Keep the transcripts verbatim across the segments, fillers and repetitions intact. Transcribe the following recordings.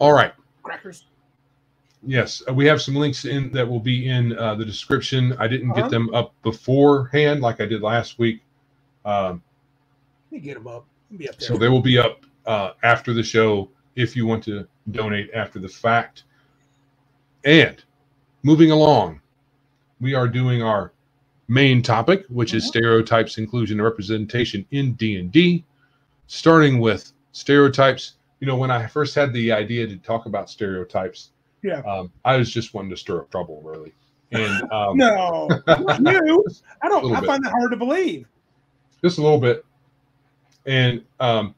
All right. Crackers. Yes, we have some links in that will be in uh, the description. I didn't uh-huh. get them up beforehand like I did last week. Um, Let me get them up. Let me be up there. So they will be up uh, after the show if you want to donate after the fact. And moving along, we are doing our main topic, which mm-hmm. is stereotypes, inclusion, and representation in D and D, starting with stereotypes. You know, when I first had the idea to talk about stereotypes, yeah, um, I was just wanting to stir up trouble, really. And um, no, you, I don't. I bit. find that hard to believe. Just a little bit, and um,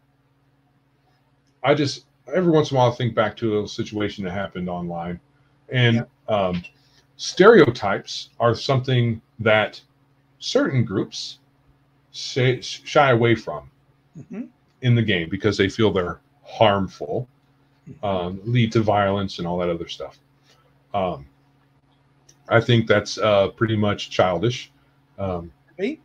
I just every once in a while I think back to a situation that happened online, and yeah. um, stereotypes are something that certain groups shy, shy away from mm-hmm. in the game because they feel they're harmful, mm-hmm. um, lead to violence and all that other stuff. Um, I think that's uh, pretty much childish. Um, hey.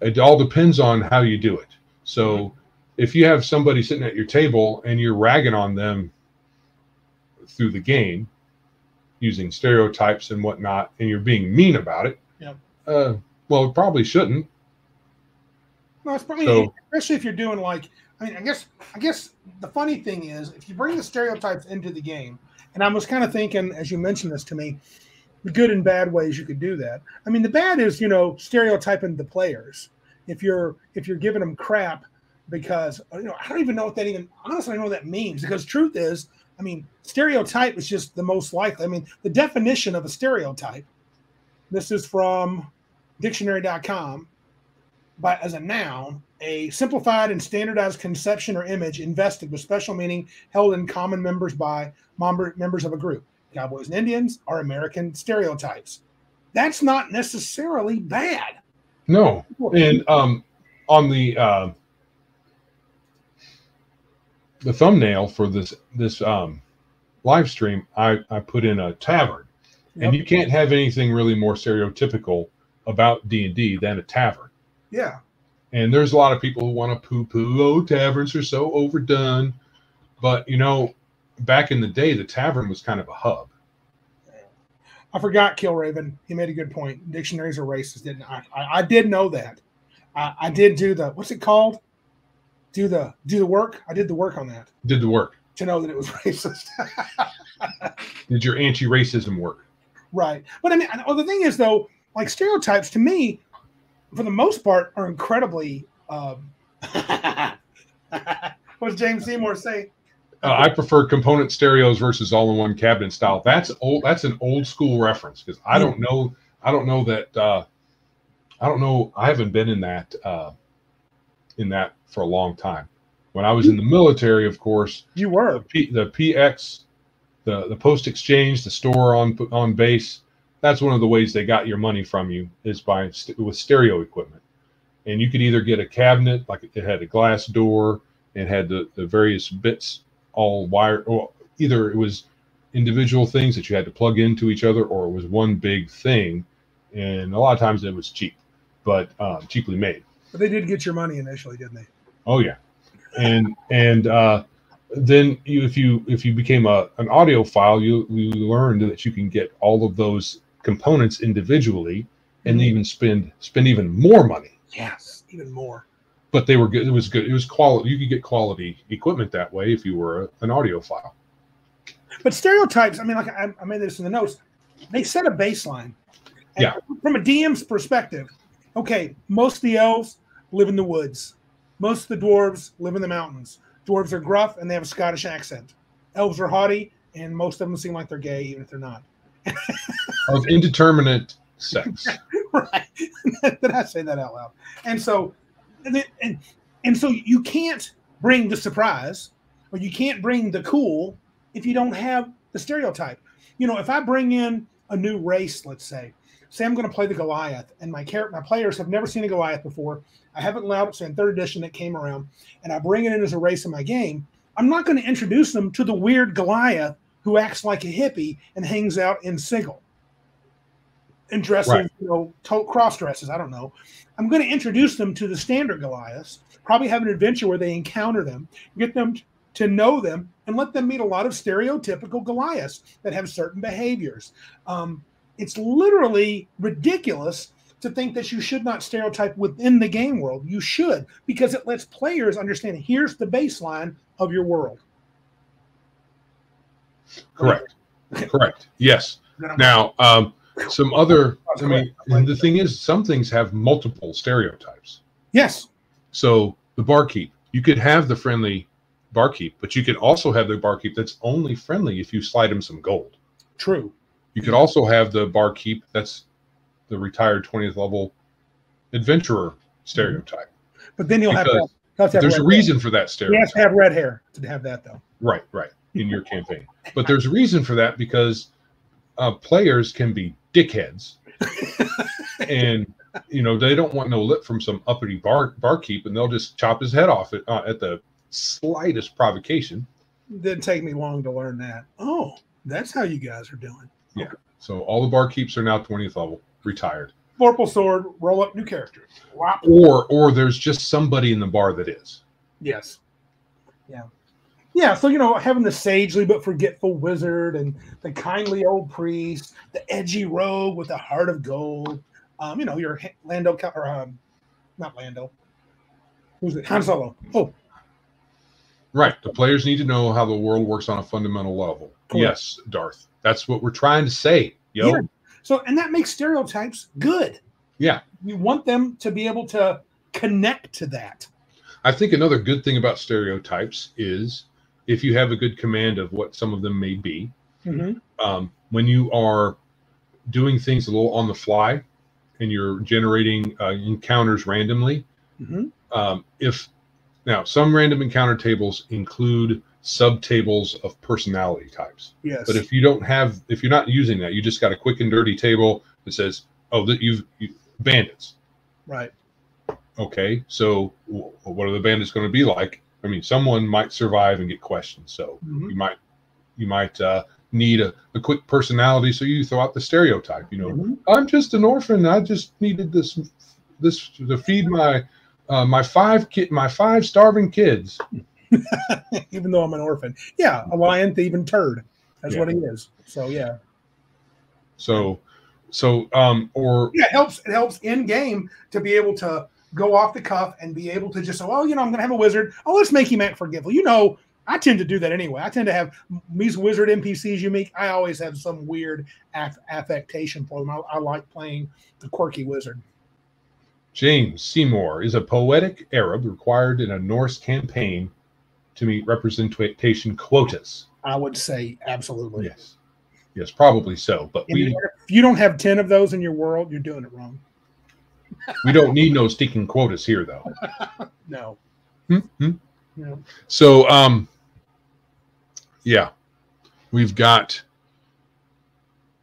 It all depends on how you do it. So mm-hmm. if you have somebody sitting at your table and you're ragging on them through the game, using stereotypes and whatnot, and you're being mean about it, yeah. uh, well, it probably shouldn't. No, it's probably, so, especially if you're doing like, I mean, I guess, I guess the funny thing is, if you bring the stereotypes into the game, and I was kind of thinking, as you mentioned this to me, the good and bad ways you could do that. I mean, the bad is, you know, stereotyping the players. If you're, if you're giving them crap because, you know, I don't even know what that even, honestly, I don't know what that means, because truth is, I mean, stereotype is just the most likely. I mean, the definition of a stereotype, this is from dictionary dot com, but as a noun, a simplified and standardized conception or image invested with special meaning held in common members by members of a group. Cowboys and Indians are American stereotypes. That's not necessarily bad. No. And um, on the... Uh... the thumbnail for this this um, live stream, I, I put in a tavern. Yep. And you can't have anything really more stereotypical about D and D than a tavern. Yeah. And there's a lot of people who want to poo-poo, oh, taverns are so overdone. But, you know, back in the day, the tavern was kind of a hub. I forgot Killraven. He made a good point. Dictionaries are racist, didn't I? I, I did know that. I, I did do the, what's it called? Do the do the work. I did the work on that. Did the work to know that it was racist. Did your anti-racism work? Right, but I mean, well, the thing is though, like stereotypes to me, for the most part, are incredibly. Um, what does James Seymour say? Uh, I prefer component stereos versus all-in-one cabinet style. That's old. That's an old school reference because I don't know. I don't know that. Uh, I don't know. I haven't been in that. Uh, in that for a long time. When I was in the military, of course, you were the, P, the P X, the, the post exchange, the store on, on base. That's one of the ways they got your money from you is by st with stereo equipment. And you could either get a cabinet, like it had a glass door and had the, the various bits all wired, or either it was individual things that you had to plug into each other, or it was one big thing. And a lot of times it was cheap, but um, cheaply made. But they did get your money initially, didn't they? Oh yeah, and and uh, then you, if you if you became a an audiophile, you you learned that you can get all of those components individually, and even spend spend even more money. Yes, even more. But they were good. It was good. It was quality. You could get quality equipment that way if you were a, an audiophile. But stereotypes. I mean, like I, I made this in the notes. They set a baseline. And yeah. From a D M's perspective. Okay, most of the elves live in the woods. Most of the dwarves live in the mountains. Dwarves are gruff and they have a Scottish accent. Elves are haughty, and most of them seem like they're gay, even if they're not. Of indeterminate sex. Right. Did I say that out loud? And so, and, and and so you can't bring the surprise, or you can't bring the cool if you don't have the stereotype. You know, if I bring in a new race, let's say. Say I'm going to play the Goliath, and my my players have never seen a Goliath before. I haven't allowed it, so in third edition it came around, and I bring it in as a race in my game. I'm not going to introduce them to the weird Goliath who acts like a hippie and hangs out in sigil and dresses, right. you know, to cross dresses. I don't know. I'm going to introduce them to the standard Goliaths. Probably have an adventure where they encounter them, get them to know them and let them meet a lot of stereotypical Goliaths that have certain behaviors. Um, it's literally ridiculous to think that you should not stereotype within the game world. You should, because it lets players understand here's the baseline of your world. Correct. Okay. Correct. Yes. Now, um, some other, I mean, and the thing is, some things have multiple stereotypes. Yes. So the barkeep, you could have the friendly barkeep, but you could also have the barkeep that's only friendly if you slide him some gold. True. You could also have the barkeep that's the retired twentieth level adventurer stereotype. But then you'll have to, have to have there's a reason hair. for that stereotype. You have to have red hair to have that, though. Right, right, in your campaign. But there's a reason for that, because uh, players can be dickheads. And, you know, they don't want no lip from some uppity bar barkeep, and they'll just chop his head off at, uh, at the slightest provocation. Didn't take me long to learn that. Oh, that's how you guys are doing. Yeah. So all the barkeeps are now twentieth level. Retired. Vorpal sword, roll up new characters. Wow. Or or there's just somebody in the bar that is. Yes. Yeah. Yeah, so, you know, having the sagely but forgetful wizard and the kindly old priest, the edgy rogue with a heart of gold, um, you know, your Lando, or um, not Lando. Who's it? Han Solo. Oh. Right. The players need to know how the world works on a fundamental level. Cool. Yes, Darth. That's what we're trying to say, yo. Yeah. So, and that makes stereotypes good. Yeah. You want them to be able to connect to that. I think another good thing about stereotypes is if you have a good command of what some of them may be, mm-hmm. um, when you are doing things a little on the fly and you're generating uh, encounters randomly, mm-hmm. um, if now some random encounter tables include subtables of personality types. Yes. But if you don't have, if you're not using that, you just got a quick and dirty table that says, "Oh, that you've, you've bandits." Right. Okay. So, what are the bandits going to be like? I mean, someone might survive and get questioned. So mm-hmm. you might, you might uh, need a, a quick personality. So you throw out the stereotype. You know, mm-hmm. I'm just an orphan. I just needed this, this to feed my, uh, my five kid, my five starving kids. Even though I'm an orphan. Yeah, a lion, thief, and turd. That's yeah. what he is. So yeah. So so um or yeah, it helps it helps in game to be able to go off the cuff and be able to just say, oh, you know, I'm gonna have a wizard. Oh, let's make him act forgetful. You know, I tend to do that anyway. I tend to have these wizard N P Cs you make. I always have some weird aff affectation for them. I, I like playing the quirky wizard. James Seymour is a poetic Arab required in a Norse campaign to meet representation quotas. I would say absolutely. Yes. Yes, probably so. But we, if you don't have ten of those in your world, you're doing it wrong. We don't need no stinking quotas here, though. No. Mm-hmm. No. So, um, yeah, we've got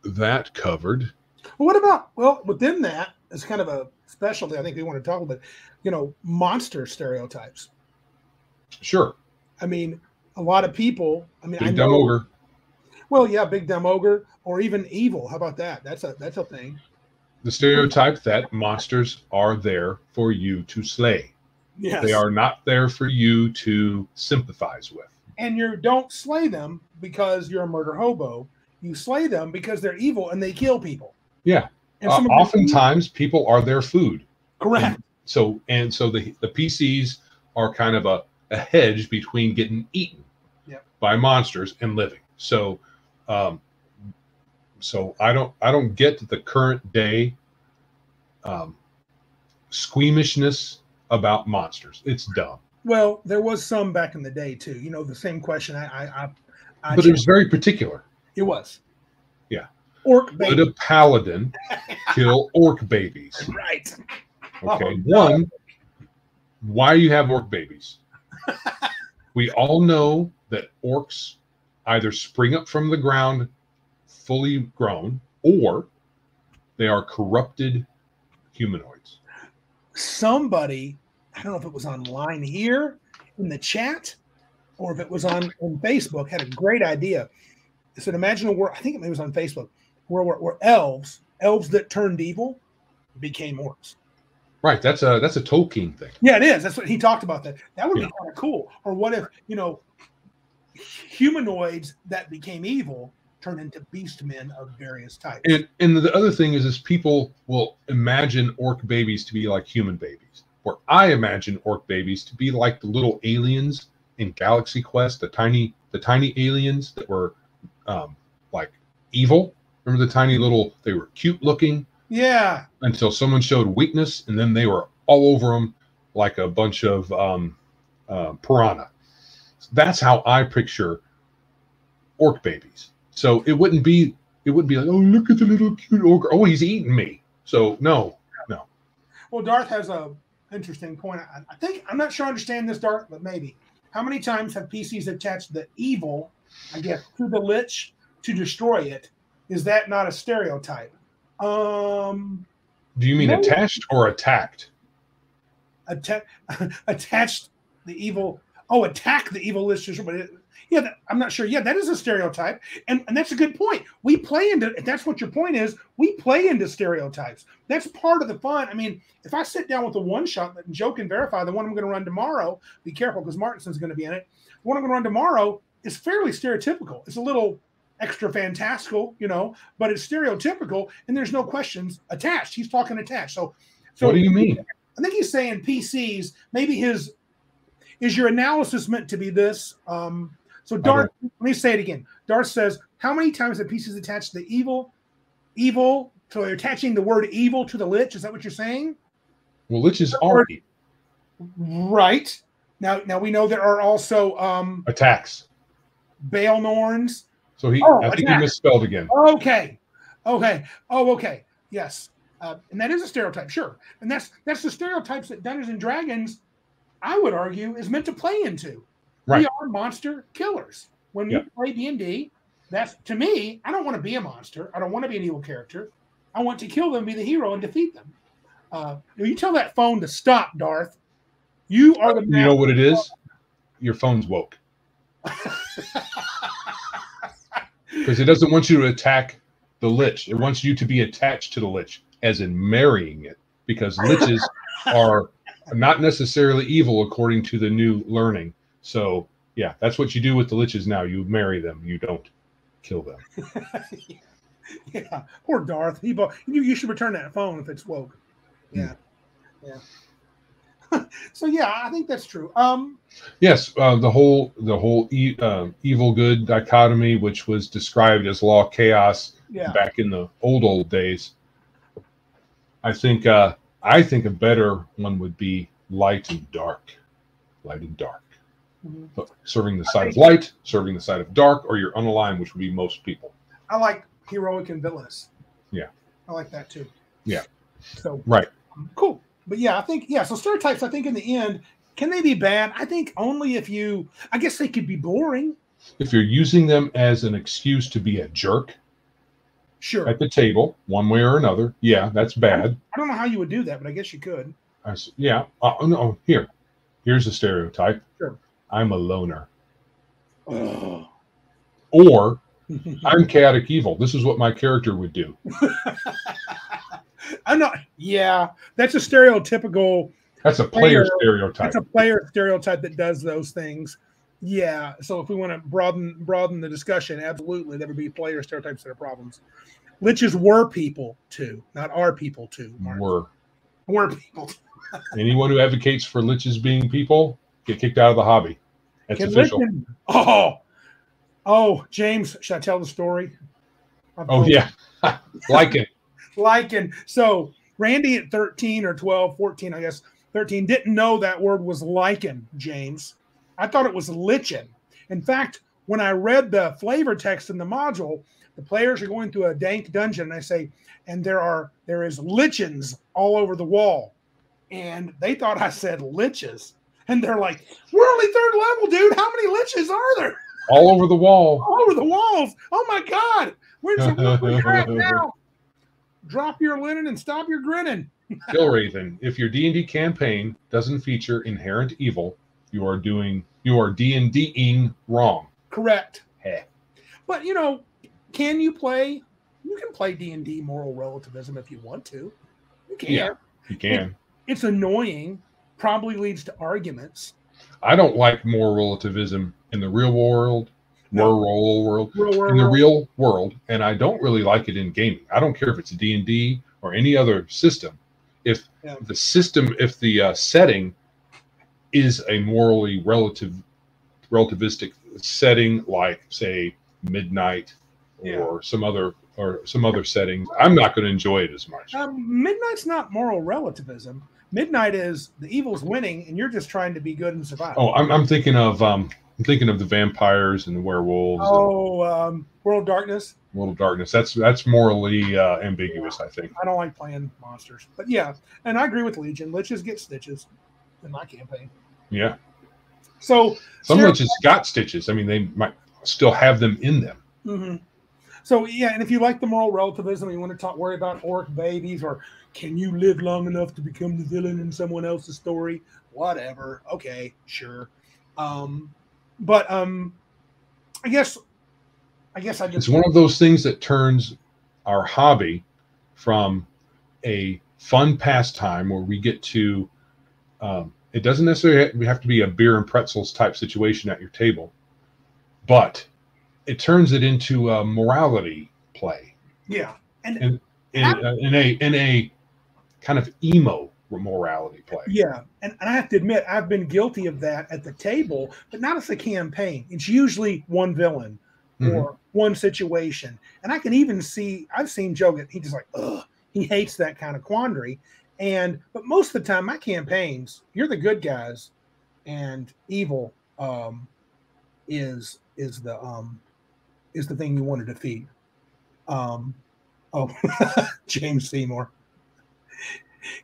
that covered. Well, what about, well, within that, it's kind of a specialty. I think we want to talk about, you know, monster stereotypes. Sure. I mean, a lot of people. I mean, big I know, dumb ogre. Well, yeah, big dumb ogre, or even evil. How about that? That's a that's a thing. The stereotype that monsters are there for you to slay. Yes. They are not there for you to sympathize with. And you don't slay them because you're a murder hobo. You slay them because they're evil and they kill people. Yeah. And uh, oftentimes, people are their food. Correct. And so and so the the P Cs are kind of a a hedge between getting eaten yep. by monsters and living. So, um, so I don't, I don't get the current day um, squeamishness about monsters. It's dumb. Well, there was some back in the day too. You know, the same question. I, I, I, I but it was very particular. It was. Yeah. Orc baby. Would a paladin kill orc babies? Right. Okay. Oh, one. No. Why you have orc babies? We all know that orcs either spring up from the ground fully grown or they are corrupted humanoids. Somebody, I don't know if it was online here in the chat or if it was on, on Facebook, had a great idea. It said, imagine a world, I think it was on Facebook, where, where, where elves, elves that turned evil became orcs. Right, that's a that's a Tolkien thing. Yeah, it is. That's what he talked about. That that would be yeah. kind of cool. Or what if you know, humanoids that became evil turn into beast men of various types. And, and the other thing is, is people will imagine orc babies to be like human babies, where I imagine orc babies to be like the little aliens in Galaxy Quest, the tiny, the tiny aliens that were um, like evil. Remember the tiny little, they were cute looking. Yeah. Until someone showed weakness, and then they were all over them like a bunch of um, uh, piranha. So that's how I picture orc babies. So it wouldn't be, it wouldn't be like, oh, look at the little cute ogre. Oh, he's eating me. So no, no. Well, Darth has a interesting point. I, I think, I'm not sure I understand this, Darth, but maybe. How many times have P Cs attached the evil, I guess, to the Lich to destroy it? Is that not a stereotype? Um, Do you mean maybe. attached or attacked? Atta attached the evil. Oh, attack the evil Lich. Yeah, that, I'm not sure. Yeah, that is a stereotype, and and that's a good point. We play into, if that's what your point is, we play into stereotypes. That's part of the fun. I mean, if I sit down with a one-shot, Joe can verify, the one I'm going to run tomorrow, be careful because Martinson's going to be in it, the one I'm going to run tomorrow is fairly stereotypical. It's a little extra fantastical, you know, but it's stereotypical, and there's no questions attached. He's talking attached. So, so what do you mean? I think he's saying P Cs, maybe his, is your analysis meant to be this? Um, So Darth, let me say it again. Darth says, how many times have P Cs attached the evil, evil, so they're attaching the word evil to the Lich? Is that what you're saying? Well, Liches are evil. Right. Now, now we know there are also um, attacks. Baelnorns. So he, oh, I think attacks. He misspelled again. Okay. Okay. Oh, okay. Yes. Uh, and that is a stereotype, sure. And that's, that's the stereotypes that Dungeons and Dragons, I would argue, is meant to play into. Right. We are monster killers. When we yeah. play D and D, that's, to me, I don't want to be a monster. I don't want to be an evil character. I want to kill them, be the hero, and defeat them. Uh, you tell that phone to stop, Darth. You are the man. You know what it is? Your phone's woke. Because it doesn't want you to attack the Lich. It wants you to be attached to the Lich, as in marrying it. Because Liches are not necessarily evil, according to the new learning. So, yeah, that's what you do with the Liches now. You marry them. You don't kill them. yeah. yeah. Poor Darth. He you, you should return that phone if it's woke. Yeah. Mm. Yeah. so, yeah, I think that's true. Um, yes, uh, the whole the whole e uh, evil-good dichotomy, which was described as law chaos yeah. back in the old, old days. I think, uh, I think a better one would be light and dark. Light and dark. Mm-hmm. Serving the side of light, serving the side of dark, or you're unaligned, which would be most people. I like heroic and villainous. Yeah. I like that too. Yeah. So right. Cool. But yeah, I think, yeah, so stereotypes, I think in the end, can they be bad? I think only if you, I guess they could be boring. If you're using them as an excuse to be a jerk. Sure. At the table, one way or another. Yeah, that's bad. I don't know how you would do that, but I guess you could. I, yeah. Uh, no, here. Here's a stereotype. Sure. I'm a loner. Ugh. Or I'm chaotic evil. This is what my character would do. I'm not. Yeah, that's a stereotypical. That's a player, player stereotype. That's a player stereotype that does those things. Yeah. So if we want to broaden broaden the discussion, absolutely, there would be player stereotypes that are problems. Liches were people too, not our people too. Martin. Were. Were people. Anyone who advocates for liches being people, get kicked out of the hobby. That's Can official. Listen. Oh, oh, James, should I tell the story? I've oh, yeah. Lycan. Lycan. So Randy at thirteen or twelve, fourteen, I guess, thirteen, didn't know that word was Lycan, James. I thought it was lichen. In fact, when I read the flavor text in the module, the players are going through a dank dungeon, and I say, and there are there is lichens all over the wall. And they thought I said liches. And they're like, we're only third level, dude. How many liches are there? All over the wall. All over the walls. Oh, my God. Where's the crap now? Drop your linen and stop your grinning. Kilraithen, if your D and D campaign doesn't feature inherent evil, you are doing, you are D and D-ing wrong. Correct. Hey. But, you know, can you play? You can play D and D moral relativism if you want to. You can. Yeah, you can. It, it's annoying. Probably leads to arguments. I don't like moral relativism in the real world, no. rural world, real, real, in the real world, and I don't really like it in gaming. I don't care if it's D and D or any other system. If yeah. the system, if the uh, setting is a morally relative, relativistic setting, like say Midnight yeah. or some other or some other settings, I'm not going to enjoy it as much. Um, Midnight's not moral relativism. Midnight is the evil's winning, and you're just trying to be good and survive. Oh, I'm, I'm thinking of um, I'm thinking of the vampires and the werewolves. Oh, and, um, World of Darkness. World of Darkness. That's that's morally uh, ambiguous, yeah. I think. I don't like playing monsters, but yeah, and I agree with Legion. Liches get stitches in my campaign. Yeah. So some liches got stitches. I mean, they might still have them in them. Mm-hmm. So yeah, and if you like the moral relativism, you want to talk, worry about orc babies, or can you live long enough to become the villain in someone else's story? Whatever. Okay, sure. Um, but um, I guess, I guess I just it's one of those things that turns our hobby from a fun pastime where we get to. Um, it doesn't necessarily have to be a beer and pretzels type situation at your table, but it turns it into a morality play. Yeah. And in, in, I, uh, in, a, in a kind of emo morality play. Yeah. And, and I have to admit, I've been guilty of that at the table, but not as a campaign. It's usually one villain mm-hmm. or one situation. And I can even see, I've seen Joe get, he's just like, ugh, he hates that kind of quandary. And, but most of the time, my campaigns, you're the good guys and evil um, is, is the, um, is the thing you want to defeat. Um, oh, James Seymour.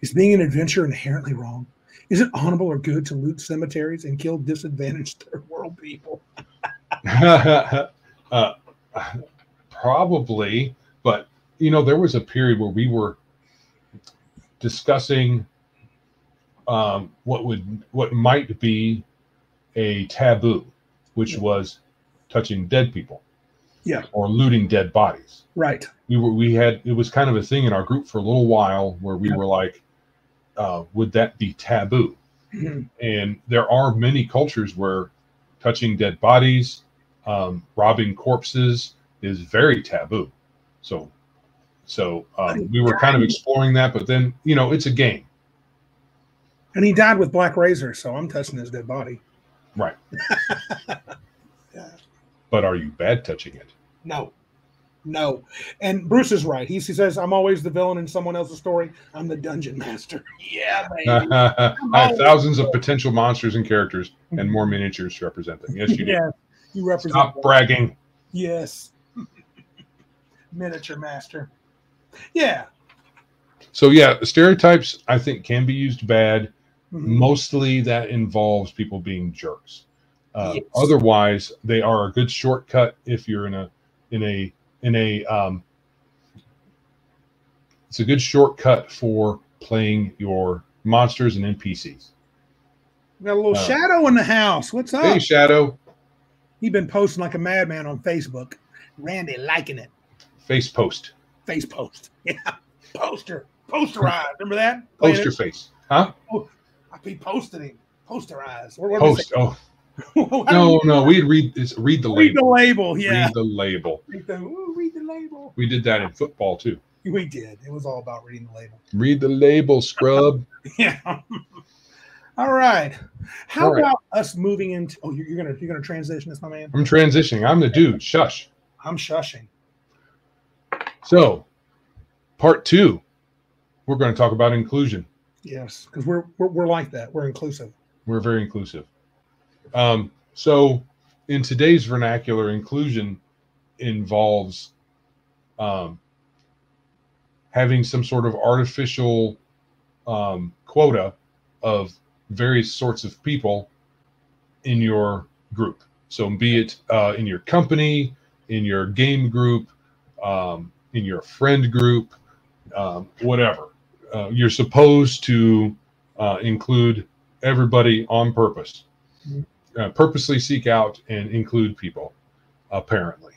Is being an adventurer inherently wrong? Is it honorable or good to loot cemeteries and kill disadvantaged third world people? uh, probably, but, you know, there was a period where we were discussing um, what would what might be a taboo, which yeah. was touching dead people. Yeah. Or looting dead bodies. Right. We were, we had, it was kind of a thing in our group for a little while where we yeah. were like, uh, would that be taboo? Mm-hmm. And there are many cultures where touching dead bodies, um, robbing corpses is very taboo. So, so, um, we were kind of exploring that, but then, you know, it's a game. And he died with black razor. So I'm touching his dead body. Right. Yeah. But are you bad touching it? No, no. And Bruce is right. He, he says, I'm always the villain in someone else's story. I'm the dungeon master. Yeah, baby. I have thousands of potential monsters and characters and more miniatures to represent them. Yes, you do. Yeah, you represent Stop them. bragging. Yes. Miniature master. Yeah. So, yeah, stereotypes, I think, can be used bad. Mm-hmm. Mostly that involves people being jerks. Uh, yes. Otherwise, they are a good shortcut if you're in a in a in a. Um, it's a good shortcut for playing your monsters and N P Cs. We got a little uh, Shadow in the house. What's up? Hey, Shadow. He's been posting like a madman on Facebook. Randy liking it. Face post. Face post. Yeah. Poster. Posterized. Remember that? Playing Poster it? face. Huh? Oh, I be posting him. Posterized. Or what post. Oh. no, no, we'd read this. Read the read label. Read the label. Yeah. Read the label. Read the, ooh, read the label. We did that in football too. We did. It was all about reading the label. Read the label, scrub. Yeah. All right. How all right. about us moving into? Oh, you're, you're gonna you're gonna transition this, my man. I'm transitioning. I'm the dude. Shush. I'm shushing. So, part two, we're going to talk about inclusion. Yes, because we're, we're we're like that. We're inclusive. We're very inclusive. Um, so in today's vernacular, inclusion involves um, having some sort of artificial um, quota of various sorts of people in your group. So be it uh, in your company, in your game group, um, in your friend group, um, whatever. Uh, you're supposed to uh, include everybody on purpose. Uh, purposely seek out and include people, apparently.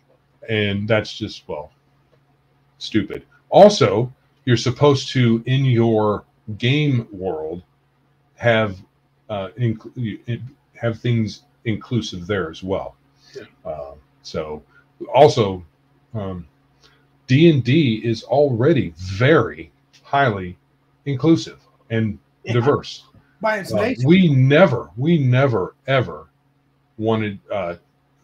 And that's just, well, stupid. Also, you're supposed to, in your game world, have uh, inc- have things inclusive there as well. Yeah. Uh, so also um, D and D is already very highly inclusive and yeah. diverse. By its nature. Uh, we never, we never, ever wanted, uh,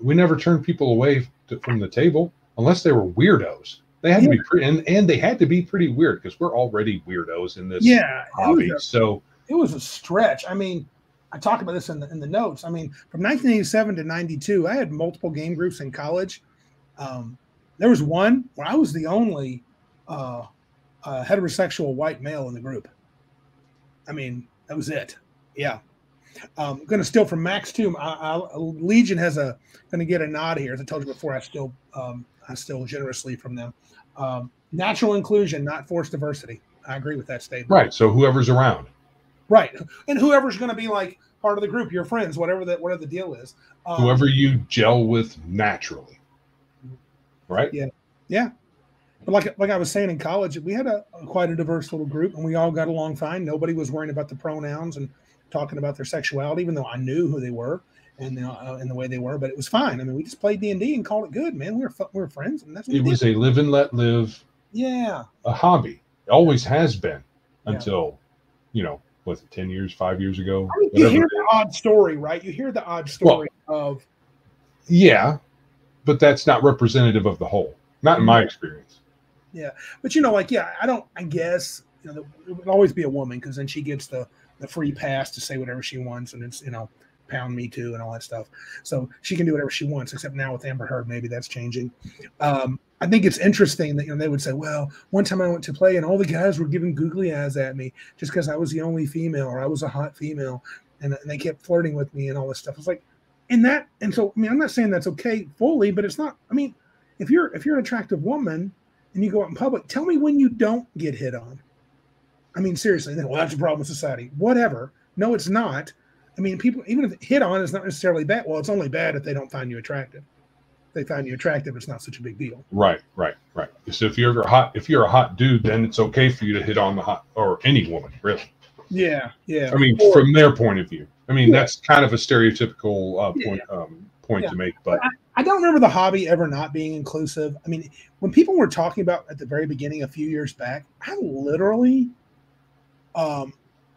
we never turned people away to, from the table unless they were weirdos. They had yeah. to be pretty, and, and they had to be pretty weird because we're already weirdos in this yeah, hobby. A, so it was a stretch. I mean, I talked about this in the in the notes. I mean, from nineteen eighty-seven to ninety-two, I had multiple game groups in college. Um, there was one where I was the only uh, uh, heterosexual white male in the group. I mean, that was it. Yeah. I'm um, going to steal from Max too. I, I, Legion has a going to get a nod here. As I told you before, I still um, I steal generously from them. Um, natural inclusion, not forced diversity. I agree with that statement. Right. So whoever's around. Right, and whoever's going to be like part of the group, your friends, whatever that whatever the deal is. Um, whoever you gel with naturally. Right. Yeah. Yeah. But like like I was saying in college, we had a quite a diverse little group, and we all got along fine. Nobody was worrying about the pronouns and talking about their sexuality, even though I knew who they were and uh, and the way they were, but it was fine. I mean, we just played D and D and called it good, man. We were we were friends, and that's what it was. A live and let live. Yeah, a hobby. It always has been until, yeah. you know, was it ten years, five years ago? I mean, you hear the odd story, right? You hear the odd story well, of. Yeah, but that's not representative of the whole. Not in my experience. Yeah, but you know, like, yeah, I don't. I guess you know, it would always be a woman because then she gets the. the free pass to say whatever she wants, and it's, you know, pound me too and all that stuff. So she can do whatever she wants, except now with Amber Heard, maybe that's changing. Um, I think it's interesting that, you know, they would say, well, one time I went to play and all the guys were giving googly eyes at me just because I was the only female or I was a hot female, and, and they kept flirting with me and all this stuff. It's like, and that, and so, I mean, I'm not saying that's okay fully, but it's not, I mean, if you're, if you're an attractive woman and you go out in public, tell me when you don't get hit on. I mean, seriously, well, that's a problem with society. Whatever. No, it's not. I mean, people, even if hit on is not necessarily bad. Well, it's only bad if they don't find you attractive. If they find you attractive, it's not such a big deal. Right, right, right. So if you're a hot, if you're a hot dude, then it's okay for you to hit on the hot or any woman, really. Yeah, yeah. I mean, or, from their point of view. I mean, yeah. that's kind of a stereotypical uh, point yeah. um, point yeah. to make. But I, I don't remember the hobby ever not being inclusive. I mean, when people were talking about at the very beginning a few years back, I literally. Um,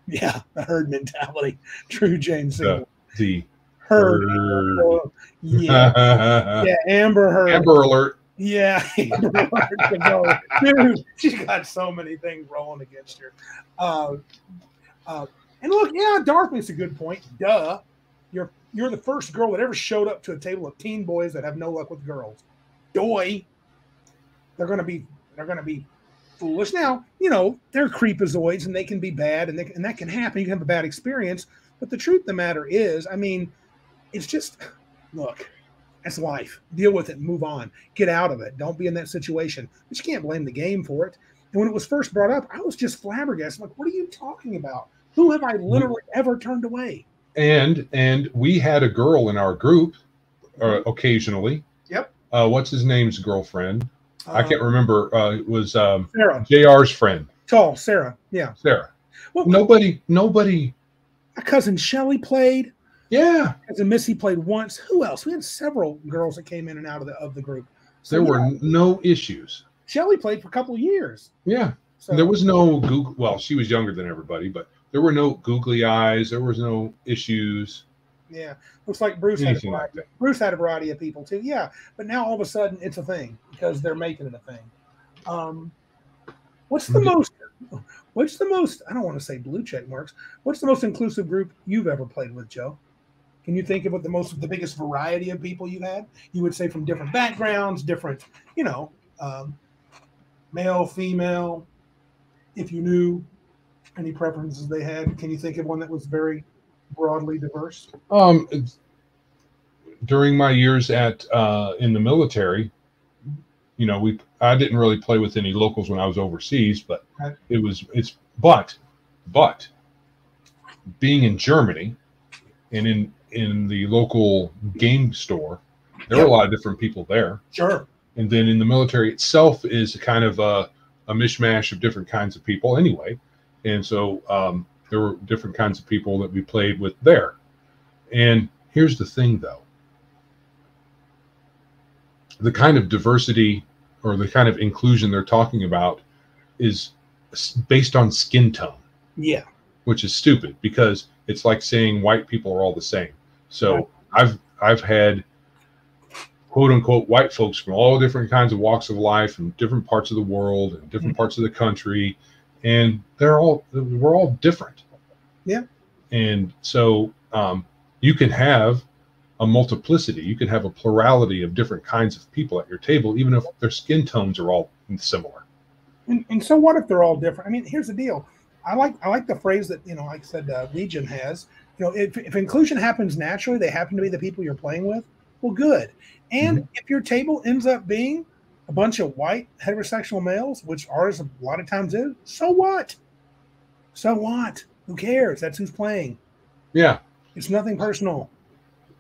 yeah, the herd mentality. True, James. The, the herd. herd. Yeah. yeah, Amber Heard. Amber Alert. Yeah, Amber Alert. Dude, she's got so many things rolling against her. Uh, uh, and look, yeah, Darth makes a good point. Duh. You're, you're the first girl that ever showed up to a table of teen boys that have no luck with girls. Doy. They're going to be, they're going to be, foolish. Now, you know, they're creepazoids and they can be bad and, they, and that can happen. You can have a bad experience. But the truth of the matter is, I mean, it's just, look, that's life. Deal with it. Move on. Get out of it. Don't be in that situation. But you can't blame the game for it. And when it was first brought up, I was just flabbergasted. I'm like, what are you talking about? Who have I literally ever turned away? And and we had a girl in our group uh, occasionally. Yep. Uh, what's his name's girlfriend? I can't remember. Uh, it was um, Sarah. J R's friend. Tall Sarah. Yeah. Sarah. Well, nobody. Nobody. My cousin Shelly played. Yeah. My cousin Missy played once. Who else? We had several girls that came in and out of the of the group. So there yeah. were no issues. Shelly played for a couple of years. Yeah. So there was no goog. Well, she was younger than everybody, but there were no googly eyes. There was no issues. Yeah, looks like Bruce had, a variety, like Bruce had a variety of people too. Yeah, but now all of a sudden it's a thing because they're making it a thing. Um, what's the most? What's the most? I don't want to say blue check marks. What's the most inclusive group you've ever played with, Joe? Can you think of what the most, the biggest variety of people you had? You would say from different backgrounds, different, you know, um, male, female. If you knew any preferences they had, can you think of one that was very broadly diverse? Um, during my years at uh, in the military, you know, we I didn't really play with any locals when I was overseas, but okay. it was it's but but being in Germany and in in the local game store, there yeah. are a lot of different people there. Sure. And then in the military itself is kind of a, a mishmash of different kinds of people anyway, and so. Um, There were different kinds of people that we played with there. And Here's the thing, though. The kind of diversity or the kind of inclusion they're talking about is based on skin tone. Yeah. Which is stupid, because it's like saying white people are all the same. So right. I've I've had quote unquote white folks from all different kinds of walks of life and different parts of the world and different mm-hmm. parts of the country. And they're all, we're all different. Yeah. And so um, you can have a multiplicity. You can have a plurality of different kinds of people at your table, even if their skin tones are all similar. And, and so what if they're all different? I mean, here's the deal. I like, I like the phrase that, you know, like I said, uh, Legion has, you know, if, if inclusion happens naturally, they happen to be the people you're playing with. Well, good. And mm-hmm. if your table ends up being a bunch of white heterosexual males, which ours a lot of times is, so what? So what? Who cares? That's who's playing. Yeah. It's nothing personal.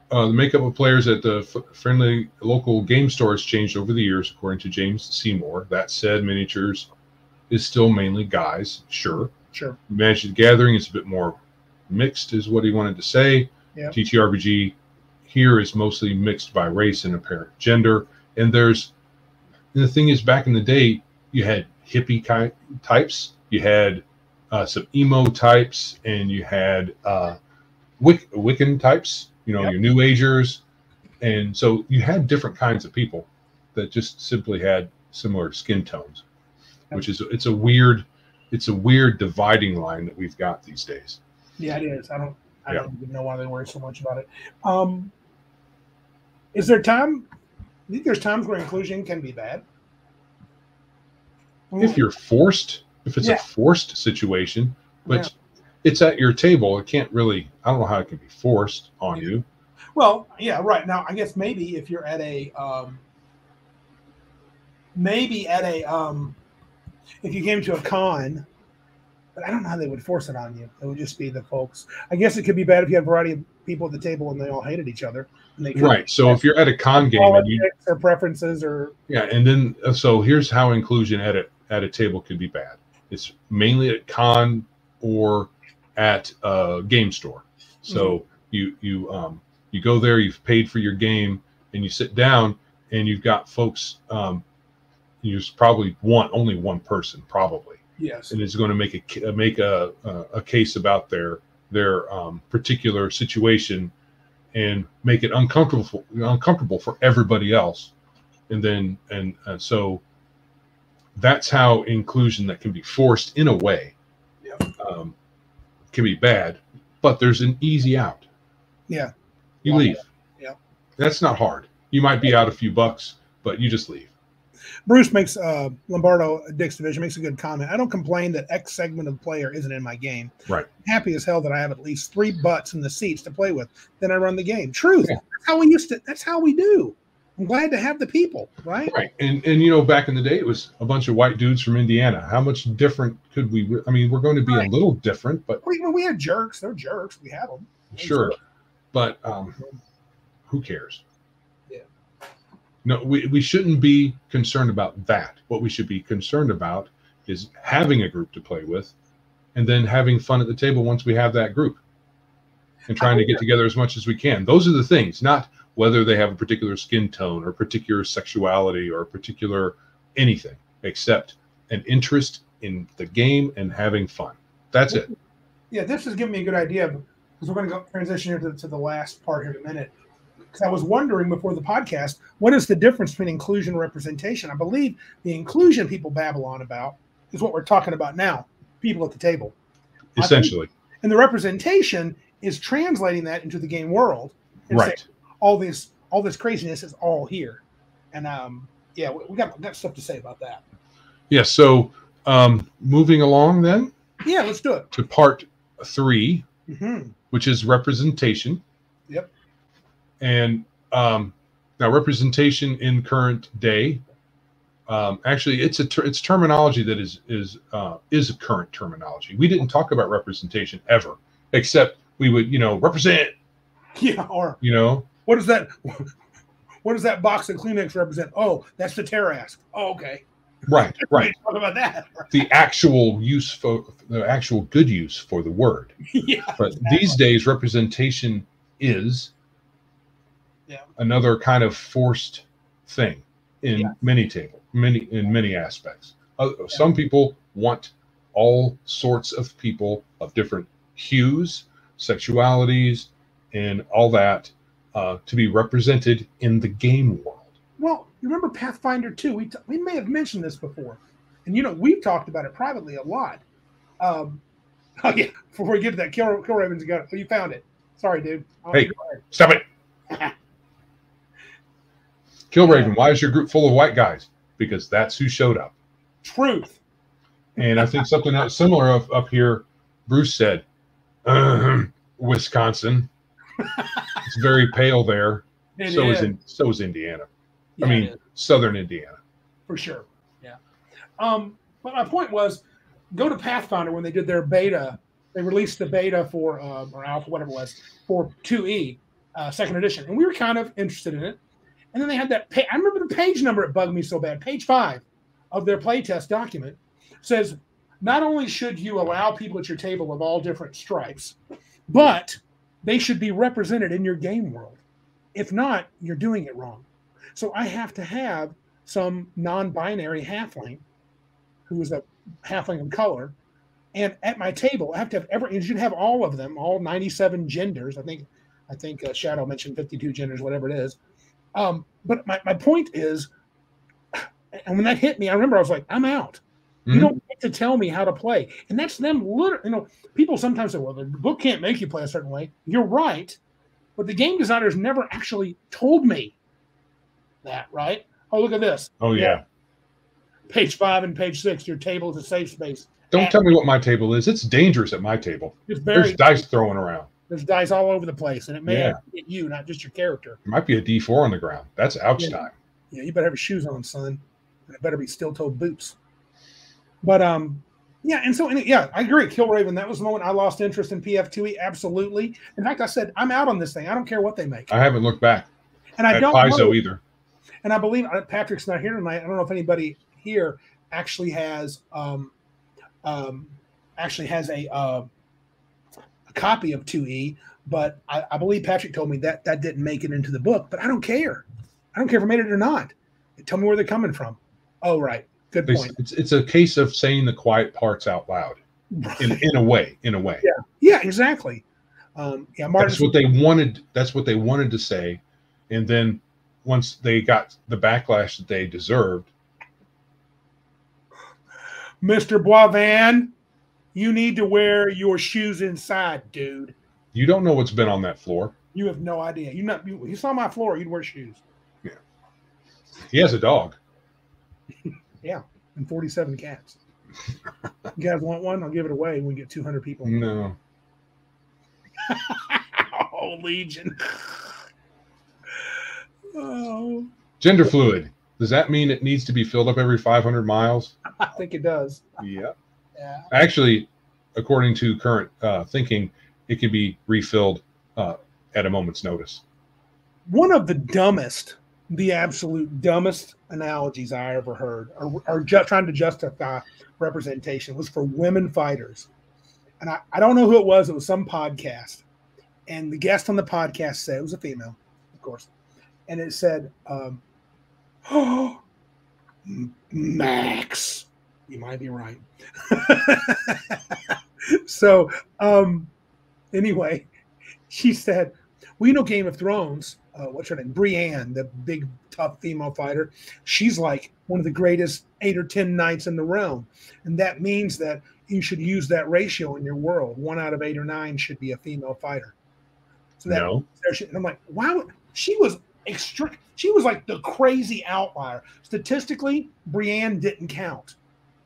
Uh, the makeup of players at the f friendly local game store has changed over the years, according to James Seymour. That said, Miniatures is still mainly guys. Sure. Sure. Magic the Gathering is a bit more mixed, is what he wanted to say. Yep. T T R P G here is mostly mixed by race and apparent gender. And there's, and the thing is, back in the day, you had hippie ki types, you had uh, some emo types, and you had uh, Wic Wiccan types, you know, yep. your New Agers. And so you had different kinds of people that just simply had similar skin tones, yep. which is, it's a weird, it's a weird dividing line that we've got these days. Yeah, it is. I don't, I yep. don't even know why they worry so much about it. Um, Is there time? I think there's times where inclusion can be bad. If you're forced, if it's yeah. a forced situation, but yeah. it's at your table, it can't really, I don't know how it can be forced on yeah. you. Well, yeah, right. Now, I guess maybe if you're at a, um, maybe at a, um, if you came to a con, but I don't know how they would force it on you. It would just be the folks. I guess it could be bad if you had a variety of people at the table and they all hated each other. And they right. So if you're at a con game, and you, or preferences, or yeah, and then so here's how inclusion at a at a table could be bad. It's mainly at con or at a game store. So mm-hmm. you you um you go there, you've paid for your game, and you sit down, and you've got folks. Um, you just probably want only one person, probably. Yes, and it's going to make a make a a case about their their um, particular situation, and make it uncomfortable uncomfortable for everybody else, and then and uh, so that's how inclusion that can be forced in a way, yeah. um, can be bad. But there's an easy out. Yeah, you leave. Yeah, that's not hard. You might be out a few bucks, but you just leave. Bruce makes uh, Lombardo Dick's Division makes a good comment. I don't complain that X segment of the player isn't in my game. Right. I'm happy as hell that I have at least three butts in the seats to play with. Then I run the game. Truth. Yeah. That's how we used to. That's how we do. I'm glad to have the people. Right. Right. And and you know, back in the day, it was a bunch of white dudes from Indiana. How much different could we? I mean, we're going to be right. a little different, but we, we had jerks. They're jerks. We have them. They sure. But um, who cares? No, we, we shouldn't be concerned about that. What we should be concerned about is having a group to play with and then having fun at the table once we have that group and trying to get together as much as we can. Those are the things, not whether they have a particular skin tone or particular sexuality or particular anything, except an interest in the game and having fun. That's it. Yeah, this is giving me a good idea because we're going to go transition here to, to the last part here in a minute. Because I was wondering before the podcast, what is the difference between inclusion and representation? I believe the inclusion people babble on about is what we're talking about now, people at the table. Essentially. Think, and the representation is translating that into the game world. And right. Saying, all this all this craziness is all here. And, um, yeah, we, we got, got stuff to say about that. Yeah, so um, moving along then. Yeah, let's do it. To part three, mm-hmm. which is representation. Yep. And um, now representation in current day, um, actually, it's a ter it's terminology that is is uh, is a current terminology. We didn't talk about representation ever, except we would, you know, represent. Yeah, or you know, what is that? What does that box of Kleenex represent? Oh, that's the Terrask. Oh, okay. Right, right. Talk about that. The actual use for the actual good use for the word. Yeah. But exactly. These days, representation is yeah. another kind of forced thing in yeah. many table, many in many aspects. Uh, yeah. Some people want all sorts of people of different hues, sexualities, and all that uh, to be represented in the game world. Well, you remember Pathfinder two? We t we may have mentioned this before, and you know we've talked about it privately a lot. Um, oh yeah, before we get to that, Kill, Kill Raven's got it. Oh, you found it. Sorry, dude. I'll hey, stop it. Kill Raven, why is your group full of white guys? Because that's who showed up. Truth. And I think something else similar up, up here, Bruce said, uh, Wisconsin. It's very pale there. It so is. is in, so is Indiana. Yeah, I mean, southern Indiana. For sure. Yeah. Um, but my point was, go to Pathfinder when they did their beta. They released the beta for, uh, or alpha, whatever it was, for two E, uh, second edition. And we were kind of interested in it. And then they had that, pa I remember the page number, it bugged me so bad. Page five of their playtest document says, not only should you allow people at your table of all different stripes, but they should be represented in your game world. If not, you're doing it wrong. So I have to have some non-binary halfling, who is a halfling of color, and at my table, I have to have every, you should have all of them, all ninety-seven genders. I think, I think uh, Shadow mentioned fifty-two genders, whatever it is. Um, but my, my point is, and when that hit me, I remember I was like, I'm out. Mm-hmm. You don't get to tell me how to play. And that's them literally, you know, people sometimes say, well, the book can't make you play a certain way. You're right. But the game designers never actually told me that, right? Oh, look at this. Oh, yeah. yeah. Page five and page six, your table is a safe space. Don't at tell me what my table is. It's dangerous at my table. It's very There's dice throwing around. There's dice all over the place, and it may yeah. hit you, not just your character. It might be a D four on the ground. That's ouch yeah. time. Yeah, you better have your shoes on, son. And it better be steel-toed boots. But, um, yeah, and so, and yeah, I agree. Kill Raven, that was the moment I lost interest in P F two E, absolutely. In fact, I said, I'm out on this thing. I don't care what they make. I haven't looked back and I don't Paizo know, either. And I believe Patrick's not here tonight. I don't know if anybody here actually has um, um, actually has a... Uh, copy of two E, but I, I believe Patrick told me that that didn't make it into the book, but I don't care. I don't care if I made it or not. Tell me where they're coming from. Oh, right. Good point. It's, it's a case of saying the quiet parts out loud in, in a way, in a way. Yeah, yeah, exactly. Um, yeah, Martin's that's what they wanted. That's what they wanted to say. And then once they got the backlash that they deserved. Mister Boisvin, you need to wear your shoes inside, dude. You don't know what's been on that floor. You have no idea. You not you, you saw my floor. You'd wear shoes. Yeah. He has a dog. Yeah, and forty-seven cats. You guys want one? I'll give it away when we get two hundred people. No. Oh, Legion. Oh. Gender fluid. Does that mean it needs to be filled up every five hundred miles? I think it does. Yeah. Yeah. Actually, according to current uh, thinking, it can be refilled uh, at a moment's notice. One of the dumbest, the absolute dumbest analogies I ever heard, or, or just trying to justify representation, was for women fighters. And I, I don't know who it was. It was some podcast. And the guest on the podcast said, it was a female, of course. And it said, um, oh, Max. You might be right. So, um, anyway, she said, well, you know, Game of Thrones, uh, what's her name? Brienne, the big, tough female fighter. She's like one of the greatest eight or ten knights in the realm. And that means that you should use that ratio in your world. One out of eight or nine should be a female fighter. So that, no. she, and I'm like, wow, she was extra, she was like the crazy outlier. Statistically, Brienne didn't count.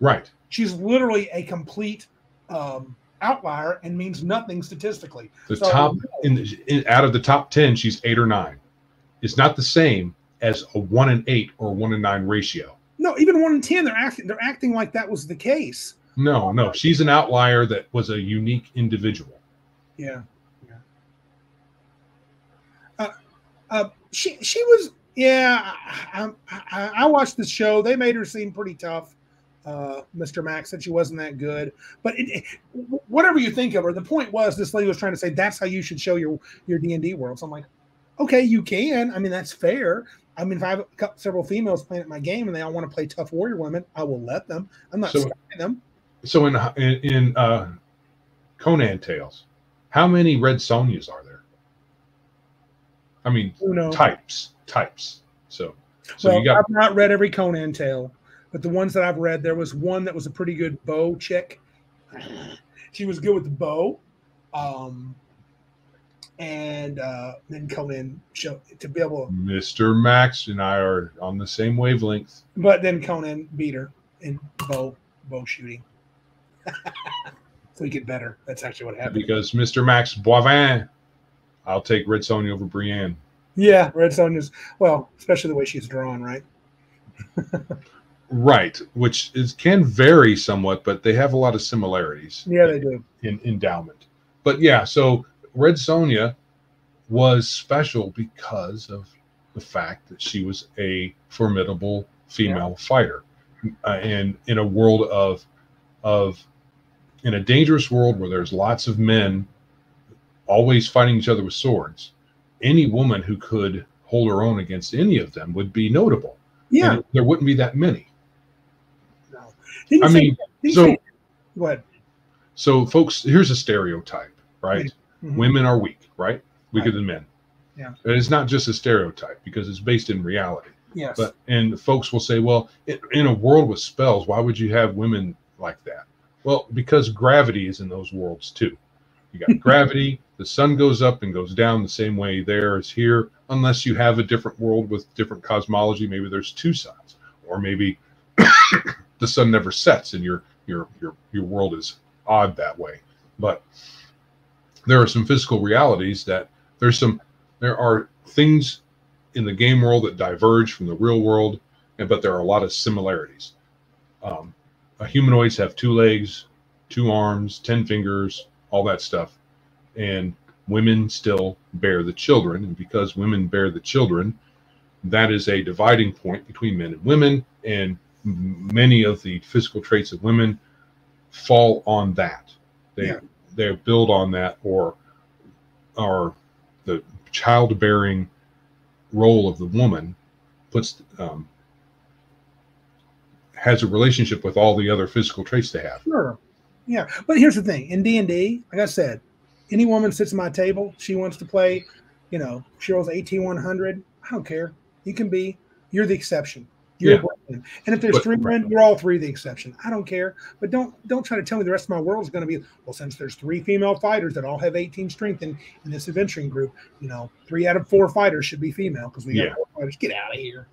Right. She's literally a complete um, outlier and means nothing statistically. The so, top in, the, in out of the top ten, she's eight or nine. It's not the same as a one in eight or one in nine ratio. No, even one in ten. They're acting. They're acting like that was the case. No, no, she's an outlier that was a unique individual. Yeah. Yeah. Uh, uh, she she was. Yeah. I, I, I watched the show. They made her seem pretty tough. Uh, Mister Max said she wasn't that good, but it, it, whatever you think of her, the point was this lady was trying to say that's how you should show your your D and D world. So I'm like, Okay, you can. I mean, that's fair. I mean, if I have several females playing at my game and they all want to play tough warrior women, I will let them. I'm not so, stopping them. So in in, in uh, Conan Tales, how many Red Sonias are there? I mean, types, types. So, so well, you got. I've not read every Conan tale, but the ones that I've read, there was one that was a pretty good bow chick. She was good with the bow. Um, and uh, then Conan showed to be able to. Mister Max and I are on the same wavelength. But then Conan beat her in bow bow shooting. So he get better. That's actually what happened. Because Mister Max Boivin, I'll take Red Sonia over Brienne. Yeah, Red Sonia's, well, especially the way she's drawn, right? Right, which is can vary somewhat, but they have a lot of similarities. Yeah, they do. In endowment. But yeah, so Red Sonia was special because of the fact that she was a formidable female yeah. fighter. Uh, and in a world of, of, in a dangerous world where there's lots of men always fighting each other with swords, any woman who could hold her own against any of them would be notable. Yeah. And there wouldn't be that many. No. Didn't I say, mean, didn't so, what? So, folks, here's a stereotype, right? Mm-hmm. Women are weak, right? Weaker right. than men. Yeah. And it's not just a stereotype because it's based in reality. Yes. But, and folks will say, well, in, in a world with spells, why would you have women like that? Well, because gravity is in those worlds too. You got gravity. The sun goes up and goes down the same way there as here, unless you have a different world with different cosmology. Maybe there's two suns, or maybe the sun never sets and your your your your world is odd that way. But there are some physical realities that there's some there are things in the game world that diverge from the real world, and but there are a lot of similarities. Um, humanoids have two legs, two arms, ten fingers, all that stuff. And women still bear the children. And because women bear the children, that is a dividing point between men and women. And many of the physical traits of women fall on that. They yeah. they build on that, or are the childbearing role of the woman puts um, has a relationship with all the other physical traits they have. Sure. Yeah. But here's the thing. In D and D, like I said, any woman sits at my table, she wants to play, you know, she rolls eighteen one hundred. I don't care. You can be, you're the exception. You're yeah. the and if there's but, three men, right. you're all three the exception. I don't care. But don't don't try to tell me the rest of my world is going to be, well, since there's three female fighters that all have eighteen strength in, in this adventuring group, you know, three out of four fighters should be female because we got yeah. four fighters. Get out of here.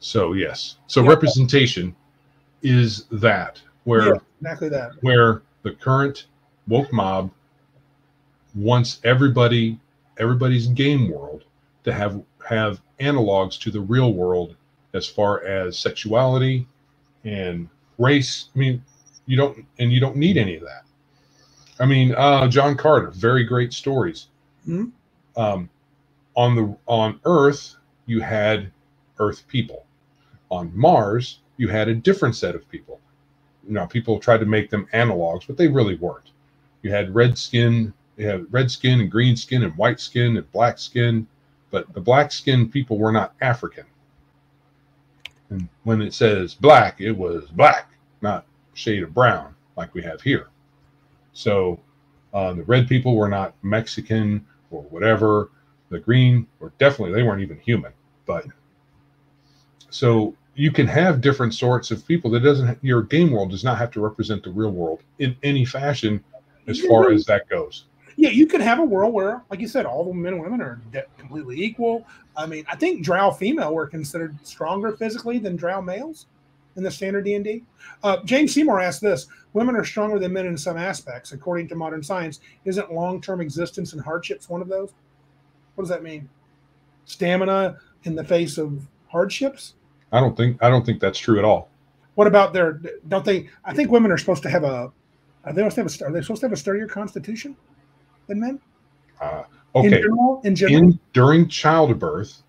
So, yes. So yeah. representation is that where, yeah, exactly that. where the current woke mob wants everybody, everybody's game world to have have analogs to the real world as far as sexuality and race. I mean, you don't, and you don't need any of that. I mean, uh, John Carter, very great stories. Mm-hmm. Um, on the on Earth, you had Earth people. On Mars, you had a different set of people. You know, people tried to make them analogs, but they really weren't. You had red skin, you had red skin and green skin and white skin and black skin, but the black skinned people were not African. And when it says black, it was black, not shade of brown like we have here. So uh, the red people were not Mexican or whatever. The green were definitely, they weren't even human. But so you can have different sorts of people. That doesn't, your game world does not have to represent the real world in any fashion as far as that goes. Yeah, you could have a world where, like you said, all the men and women are completely equal. I mean, I think drow female were considered stronger physically than drow males in the standard D and D. Uh, James Seymour asked this, women are stronger than men in some aspects, according to modern science. Isn't long-term existence and hardships one of those? What does that mean? Stamina in the face of hardships? I don't think I don't think that's true at all. What about their? Don't they? I think women are supposed to have a. Are they supposed to have a? Are they supposed to have a sturdier constitution than men? Uh, okay. In general, in general, in, during childbirth,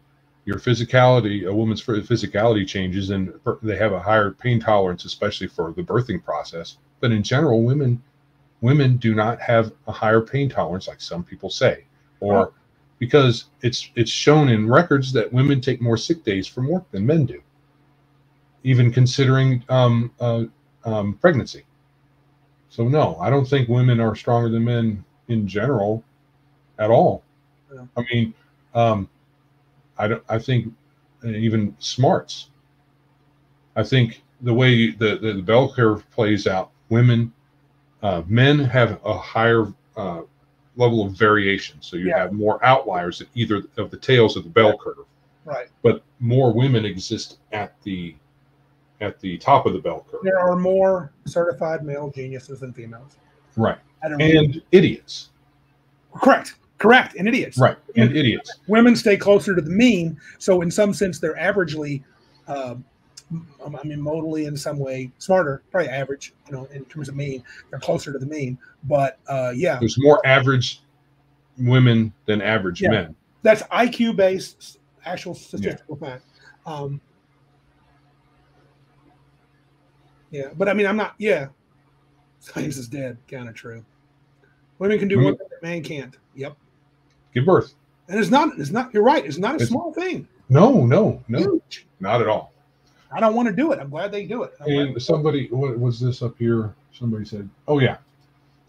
your physicality, a woman's physicality changes, and they have a higher pain tolerance, especially for the birthing process. But in general, women, women do not have a higher pain tolerance, like some people say. or because it's it's shown in records that women take more sick days from work than men do, even considering um, uh, um, pregnancy. So no, I don't think women are stronger than men in general at all. Yeah. I mean, um, I don't. I think even smarts. I think the way the the, the bell curve plays out, women, uh, men have a higher uh, level of variation, so you yeah. have more outliers at either of the tails of the bell curve, right? But more women exist at the at the top of the bell curve. There are more certified male geniuses than females, right? And really... idiots, correct, correct, and idiots, right, and, and idiots. Women stay closer to the mean, so in some sense, they're averagely, uh, I mean, modally in some way smarter, probably average, you know, in terms of mean, they're closer to the mean. But uh, yeah, there's more average women than average yeah. men. That's I Q based, actual statistical yeah. fact. Um, yeah, but I mean, I'm not. Yeah, science is dead. Kind of true. Women can do women, one thing that man can't. Yep. Give birth. And it's not. It's not. You're right. It's not a it's, small thing. No, no, no. Huge. Not at all. I don't want to do it. I'm glad they do it. I'm and somebody, what was this up here? Somebody said, oh, yeah.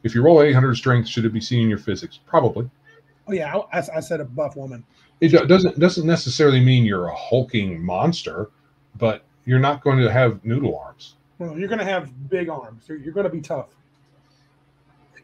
If you roll eight hundred strength, should it be seen in your physics? Probably. Oh, yeah. I, I said a buff woman. It doesn't doesn't necessarily mean you're a hulking monster, but you're not going to have noodle arms. Well, you're going to have big arms. You're, you're going to be tough.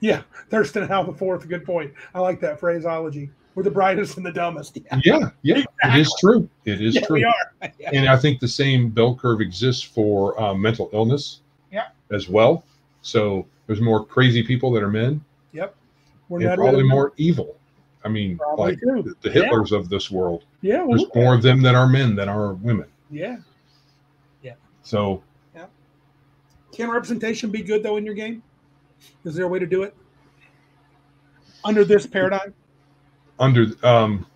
Yeah. Thurston Howell the Fourth, good point. I like that phraseology. We're the brightest and the dumbest. Yeah, yeah, yeah. Exactly. It is true. It is yeah, true. We are. Yeah. And I think the same bell curve exists for um, mental illness yeah. as well. So there's more crazy people that are men. Yep. We're and probably more men. Evil. I mean, probably like the, the Hitlers yeah. of this world. Yeah. Well, there's more of them that are men than are women. Yeah. Yeah. So. Yeah. Can representation be good, though, in your game? Is there a way to do it? Under this paradigm? Under um,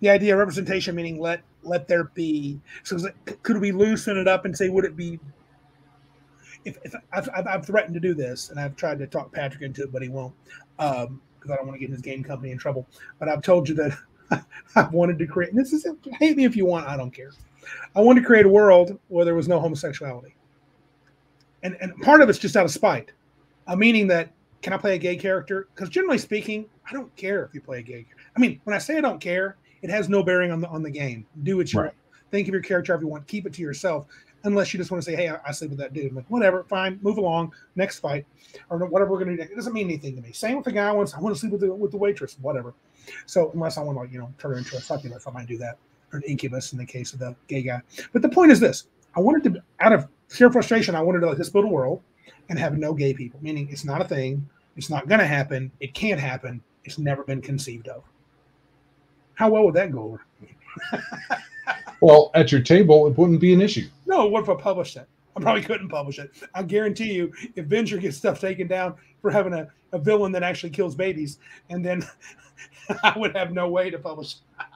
the idea of representation, meaning let let there be. So could we loosen it up and say, would it be? If, if I've, I've, I've threatened to do this, and I've tried to talk Patrick into it, but he won't, because um, I don't want to get his game company in trouble. But I've told you that I've wanted to create. And this is hate me if you want, I don't care. I wanted to create a world where there was no homosexuality, and and part of it's just out of spite, uh, meaning that. Can I play a gay character? Because generally speaking, I don't care if you play a gay character. I mean, when I say I don't care, it has no bearing on the on the game. Do what you right. want. Think of your character however you want. Keep it to yourself, unless you just want to say, hey, I, I sleep with that dude. I'm like, whatever, fine, move along, next fight, or whatever we're going to do. It doesn't mean anything to me. Same with the guy I want. I want to sleep with the, with the waitress, whatever. So unless I want to, like, you know, turn her into a succubus, I might do that, or an incubus in the case of the gay guy. But the point is this. I wanted to, out of sheer frustration, I wanted to let this build a world and have no gay people, meaning it's not a thing. It's not going to happen. It can't happen. It's never been conceived of. How well would that go over? Well, at your table, it wouldn't be an issue. No, what if I published it? I probably couldn't publish it. I guarantee you, if Venture gets stuff taken down for having a, a villain that actually kills babies, and then I would have no way to publish it.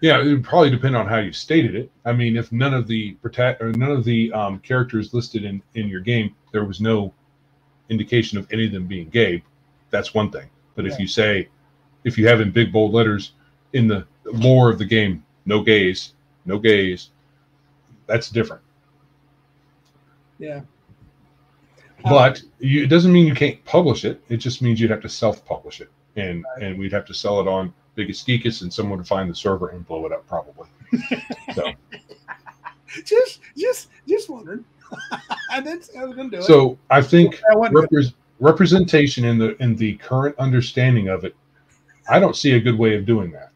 Yeah, it would probably depend on how you stated it. I mean, if none of the protect or none of the um, characters listed in, in your game, there was no indication of any of them being gay, that's one thing. But yeah. if you say, if you have in big bold letters in the lore of the game, no gays, no gays, that's different. Yeah. But um, you, it doesn't mean you can't publish it. It just means you'd have to self-publish it, and right. and we'd have to sell it on Biggest Geekus, and someone would find the server and blow it up, probably. So, just, just, just wondering. I didn't I was gonna do it. So I think I repre representation in the in the current understanding of it, I don't see a good way of doing that.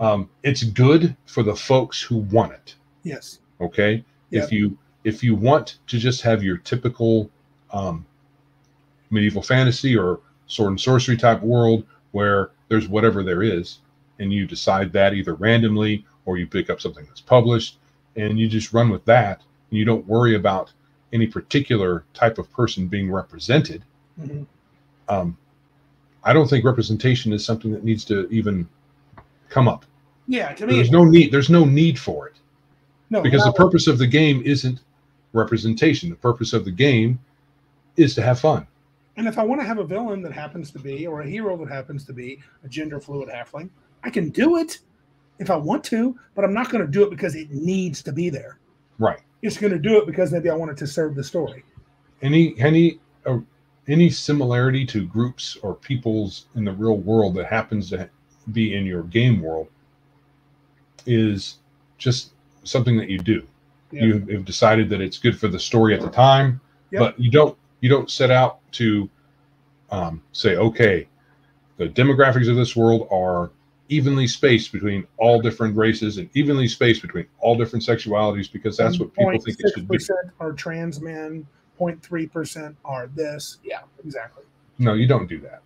Um, it's good for the folks who want it. Yes. Okay. Yep. If you if you want to just have your typical um, medieval fantasy or sword and sorcery type world where there's whatever there is, and you decide that either randomly or you pick up something that's published and you just run with that, and you don't worry about any particular type of person being represented. Mm-hmm. um, I don't think representation is something that needs to even come up. Yeah, to me, there's no need. There's no need for it. No, because the purpose of the game isn't representation. The purpose of the game is to have fun. And if I want to have a villain that happens to be, or a hero that happens to be, a gender fluid halfling, I can do it if I want to, but I'm not going to do it because it needs to be there. Right. It's going to do it because maybe I want it to serve the story. Any any uh, any similarity to groups or peoples in the real world that happens to be in your game world is just something that you do. Yep. You have decided that it's good for the story at the time, yep. but you don't you don't set out to um, say, okay, the demographics of this world are evenly spaced between all different races and evenly spaced between all different sexualities, because that's what people think it should be. zero point six percent are trans men, zero point three percent are this. Yeah, exactly. No, you don't do that.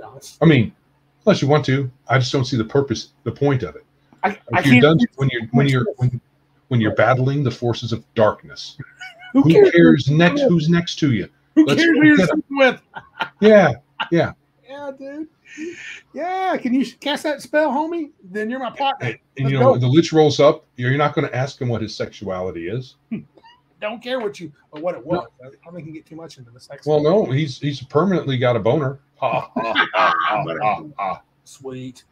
No, it's... I mean, unless you want to. I just don't see the purpose, the point of it. I, I you're done, when you're when you're when, when you're battling the forces of darkness, who, who cares, cares next? Who's next to you? Who Let's cares who you're sleeping with? Yeah, yeah, yeah, dude. Yeah, can you cast that spell, homie? Then you're my partner. And, and you know, the lich rolls up. You're not going to ask him what his sexuality is. Don't care what you or what it was. No. I think you get too much into the sex. Well, no, he's he's permanently got a boner. Ha, ha, ha, ha, ha. Sweet,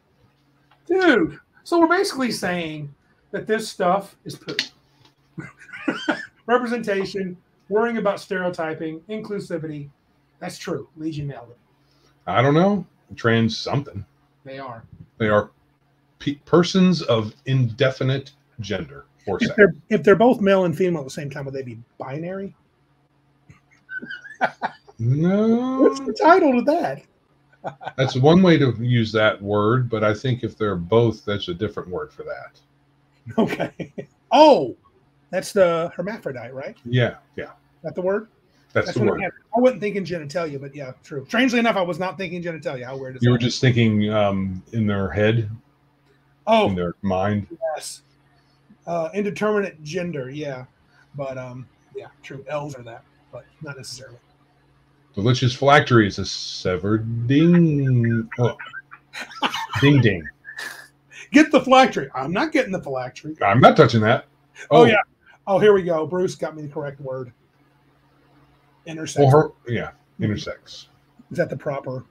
dude. So we're basically saying that this stuff is poop. Representation, worrying about stereotyping, inclusivity. That's true. Legion nailed it. I don't know. Trans something. They are. They are pe persons of indefinite gender or sex. If they're, if they're both male and female at the same time, would they be binary? No. What's the title to that? That's one way to use that word, but I think if they're both, that's a different word for that. Okay. Oh, that's the hermaphrodite, right? Yeah, yeah. That the word? That's, that's the word. I, I wasn't thinking genitalia, but yeah, true. Strangely enough, I was not thinking genitalia. How weird is that? You were just thinking um, in their head? Oh. In their mind? Yes. Uh, indeterminate gender, yeah. But, um, yeah, true. L's are that, but not necessarily. The Lich's phylactery is a severed ding. Oh. Ding ding. Get the phylactery. I'm not getting the phylactery. I'm not touching that. Oh, oh yeah. Oh, here we go. Bruce got me the correct word. Intersex. Well, her, yeah, intersex. Is that the proper?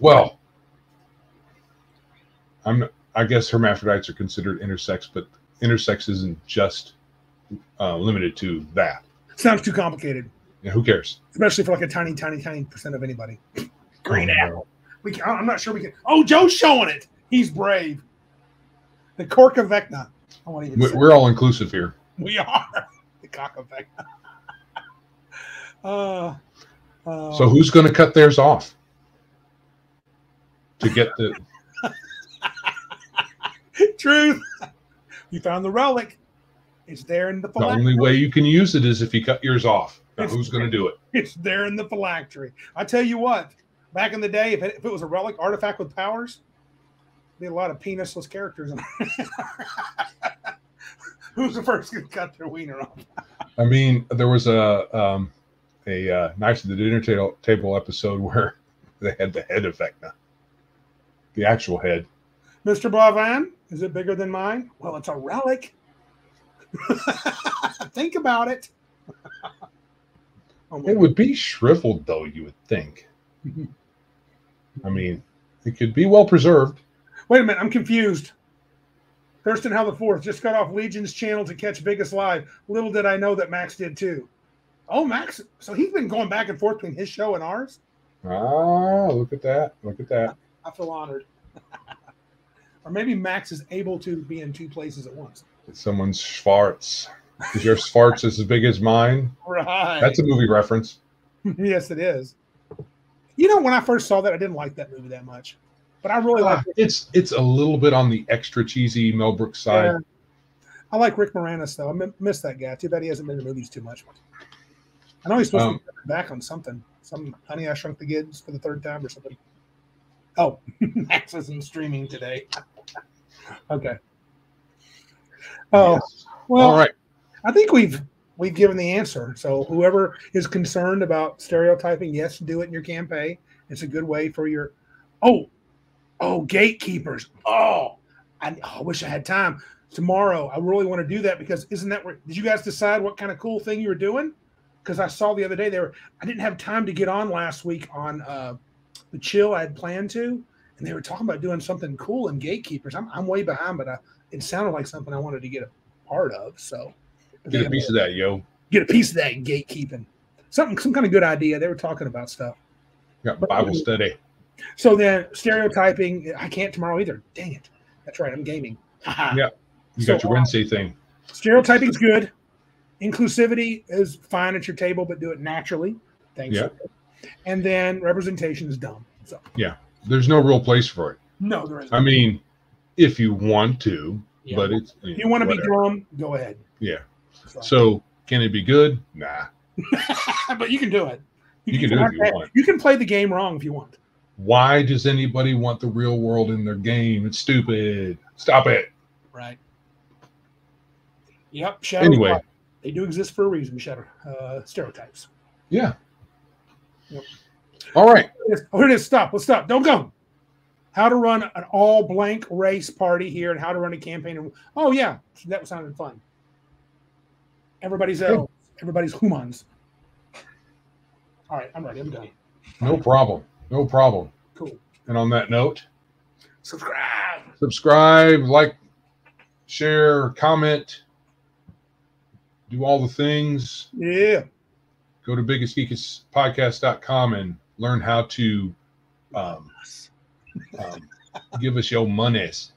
Well, I'm. Not, I guess hermaphrodites are considered intersex, but intersex isn't just uh, limited to that. Sounds too complicated. Yeah, who cares? Especially for like a tiny, tiny, tiny percent of anybody. Green apple. We can, I'm not sure we can. Oh, Joe's showing it. He's brave. The cork of Vecna. I won't even We're say all that. Inclusive here. We are. The cock of Vecna. uh, uh, so who's going to cut theirs off to get the truth? You found the relic. It's there in the phylactery. The only way you can use it is if you cut yours off. Now, who's going to do it? It's there in the phylactery. I tell you what, back in the day, if it, if it was a relic artifact with powers, there'd be a lot of penisless characters. Who's the first to cut their wiener off? I mean, there was a um, a uh, Knights of the Dinner Table, table episode where they had the head of Vecna, the actual head. Mister Blavan, is it bigger than mine? Well, it's a relic. Think about it. Oh, it would be shriveled, though, you would think. Mm-hmm. I mean, it could be well preserved. Wait a minute, I'm confused. Thurston Howell the fourth just cut off Legion's channel to catch Biggest Live. Little did I know that Max did, too. Oh, Max. So he's been going back and forth between his show and ours? Ah, look at that. Look at that. I feel honored. Or maybe Max is able to be in two places at once. It's someone's Schwartz. Is your farts as big as mine? Right. That's a movie reference. Yes, it is. You know, when I first saw that, I didn't like that movie that much. But I really ah, like it. It's, it's a little bit on the extra cheesy Mel Brooks side. Yeah. I like Rick Moranis, though. I miss that guy. Too bad he hasn't been in movies too much. I know he's supposed um, to be back on something. Some Honey, I Shrunk the Kids for the third time or something. Oh, Max isn't streaming today. Okay. Oh, yes. Well. All right. I think we've we've given the answer. So whoever is concerned about stereotyping, yes, do it in your campaign. It's a good way for your oh oh gatekeepers. Oh, I, oh, I wish I had time tomorrow. I really want to do that because isn't that where did you guys decide what kind of cool thing you were doing? because I saw the other day they were, I didn't have time to get on last week on uh, the chill I had planned to, and they were talking about doing something cool in Gatekeepers. I'm, I'm way behind, but I, it sounded like something I wanted to get a part of. So get a piece of that, yo. Get a piece of that in gatekeeping. Something, some kind of good idea. They were talking about stuff. Got Bible but, study. So then stereotyping. I can't tomorrow either. Dang it. That's right. I'm gaming. Yeah. You so, got your Wednesday uh, thing. Stereotyping is good. Inclusivity is fine at your table, but do it naturally. Thanks. Yeah. And then representation is dumb. So yeah, there's no real place for it. No, there isn't. I mean, if you want to, yeah. but it's you, if you know, want to whatever. be dumb, go ahead. Yeah. So, so can it be good? Nah. But you can do it. You, you can, can do it if you that. want. You can play the game wrong if you want. Why does anybody want the real world in their game? It's stupid. Stop it. Right. Yep. Shadow anyway. Plot. They do exist for a reason, shadow uh, stereotypes. Yeah. Yep. All right. Oh, here it is. Stop. Let's stop. Don't go. How to run an all blank race party here and how to run a campaign. And, oh, yeah. That sounded fun. Everybody's elves. Everybody's humans. All right. I'm ready. I'm done. No problem. No problem. Cool. And on that note, subscribe. Subscribe, like, share, comment, do all the things. Yeah. Go to biggest geekest podcast dot com and learn how to um, um, give us your monies.